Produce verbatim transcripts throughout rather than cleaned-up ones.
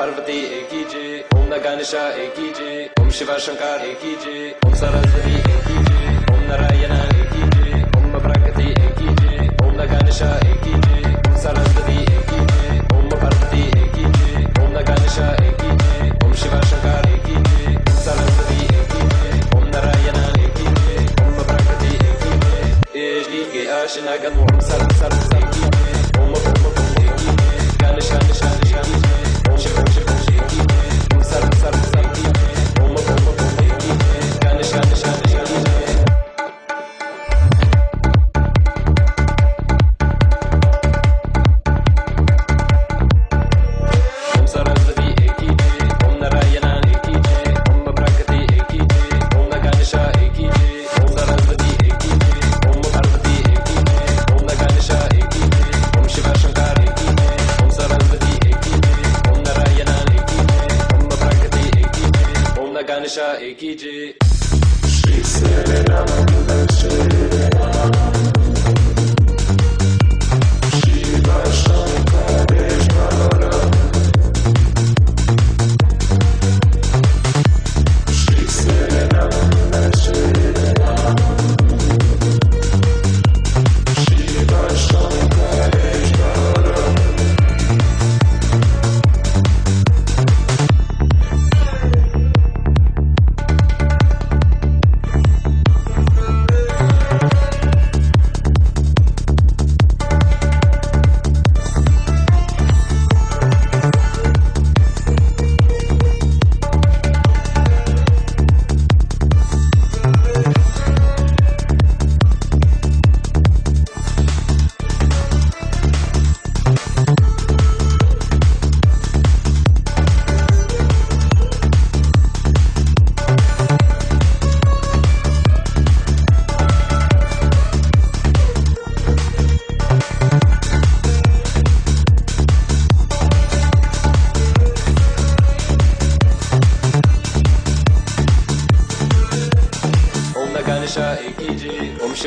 Parvati Eki Jai, Om Ganesha Eki Jai, Om Shiva Shankar Eki Jai, Om Sarasta Eki Jai, Om Narayana Eki Jai, Om Prakati Eki Jai, Om Ganesha Eki Jai, Om Sarasta Eki Jai, Om Parvati Eki Jai, Om Ganesha Eki Jai, Om Shiva Shankar Eki Jai, Om Sarasta Eki Jai, Om Narayana Eki Jai, Om Prakati Eki Jai, Ejli Ke Ashna Gan Om Sarasta Eki Jai, Om Ganesha Ganesha Eki Jai. Shri Sri Ram Ganesha Eki Jai, Om Shiva Shankar Eki Jai. Ganesha Eki Jai, Om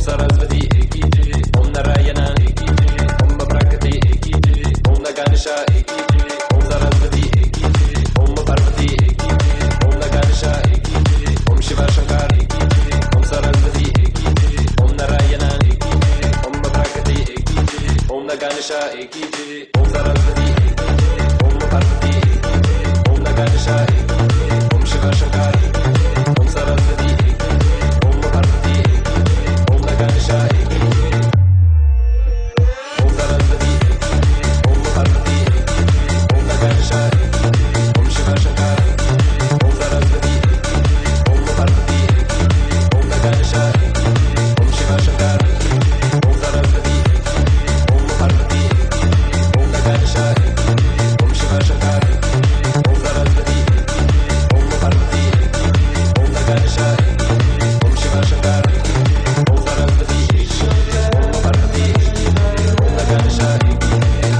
Saraswati Eki Jai, Om Parvati Eki Jai, Om Ganesha Eki Jai, Om Shiva Shankar Eki Jai, Om Saraswati Eki Jai, Om Parvati Eki Jai, Om Ganesha Eki Jai, Om Saraswati Eki Jai, Om Parvati Eki Jai, Om Ganesha Eki Jai, Om Shiva Shankar Eki Jai, Om Saraswati Eki Jai, Om Parvati Eki Jai, Om Ganesha Eki Jai, Om Shiva Shankar Eki Jai, Om Saraswati Shiva Shankar Eki Jai, Om Saraswati Eki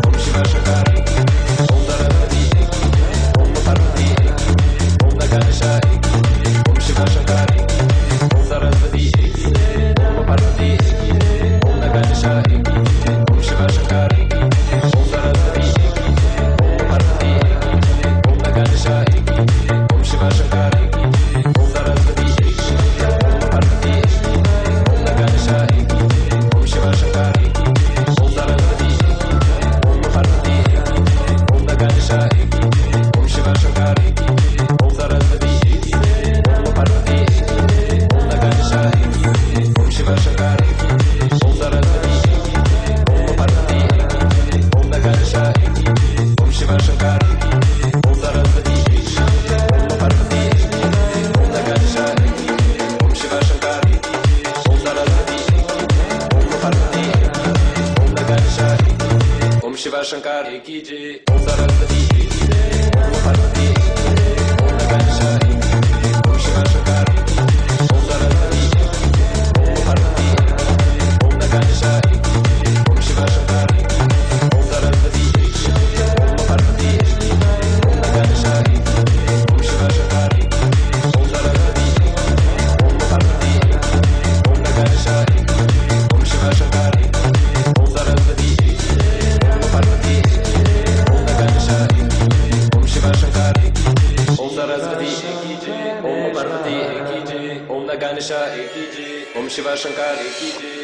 Jai, Om Parvati Eki Jai, Om Ganesha Eki Jai, Om Shiva Shankar Eki Jai, Om Saraswati Eki Jai, Om Parvati Eki Jai, Om Ganesha Eki Jai, Om Shiva Shankar Eki Jai, Om Saraswati Eki Jai, Om Parvati Eki Jai, Om Ganesha Eki Jai, Om Shiva Shankar Eki Jai, Om Saraswati Eki Jai, Om Parvati Eki Jai, Om Ganesha Ganesha, Eki Ji. Om Shiva Shankar, Eki Ji.